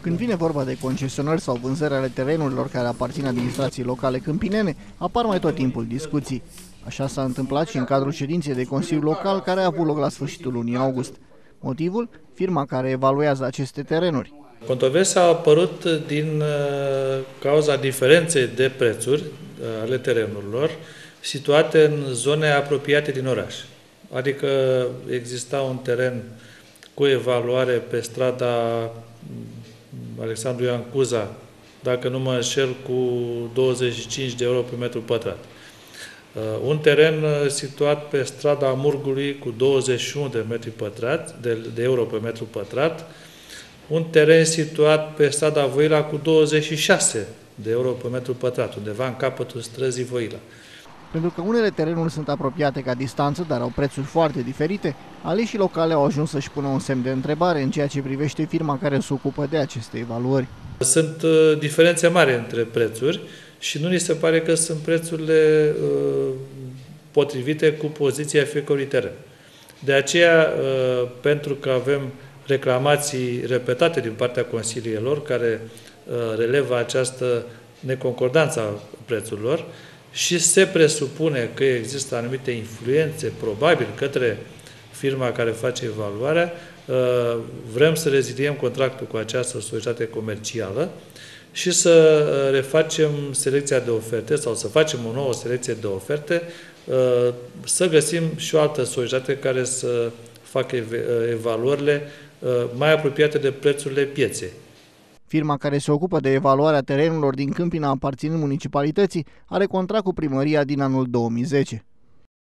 Când vine vorba de concesionări sau vânzări ale terenurilor care aparțin administrației locale câmpinene, apar mai tot timpul discuții. Așa s-a întâmplat și în cadrul ședinței de Consiliu Local care a avut loc la sfârșitul lunii august. Motivul? Firma care evaluează aceste terenuri. Controversa a apărut din cauza diferenței de prețuri ale terenurilor situate în zone apropiate din oraș. Adică exista un teren cu evaluare pe strada Alexandru Iancuza, dacă nu mă înșel, cu 25 de euro pe metru pătrat. Un teren situat pe strada Murgului cu 21 de euro pe metru pătrat, un teren situat pe strada Voila cu 26 de euro pe metru pătrat, undeva în capătul străzii Voila. Pentru că unele terenuri sunt apropiate ca distanță, dar au prețuri foarte diferite, aleșii locale au ajuns să-și pună un semn de întrebare în ceea ce privește firma care se ocupă de aceste evaluări. Sunt diferențe mari între prețuri și nu ni se pare că sunt prețurile potrivite cu poziția fiecărui teren. De aceea, pentru că avem reclamații repetate din partea consiliilor care relevă această neconcordanță a prețurilor, și se presupune că există anumite influențe, probabil, către firma care face evaluarea, vrem să reziliem contractul cu această societate comercială și să refacem selecția de oferte sau să facem o nouă selecție de oferte, să găsim și o altă societate care să facă evaluările mai apropiate de prețurile pieței. Firma care se ocupă de evaluarea terenurilor din Câmpina aparținând municipalității are contract cu primăria din anul 2010.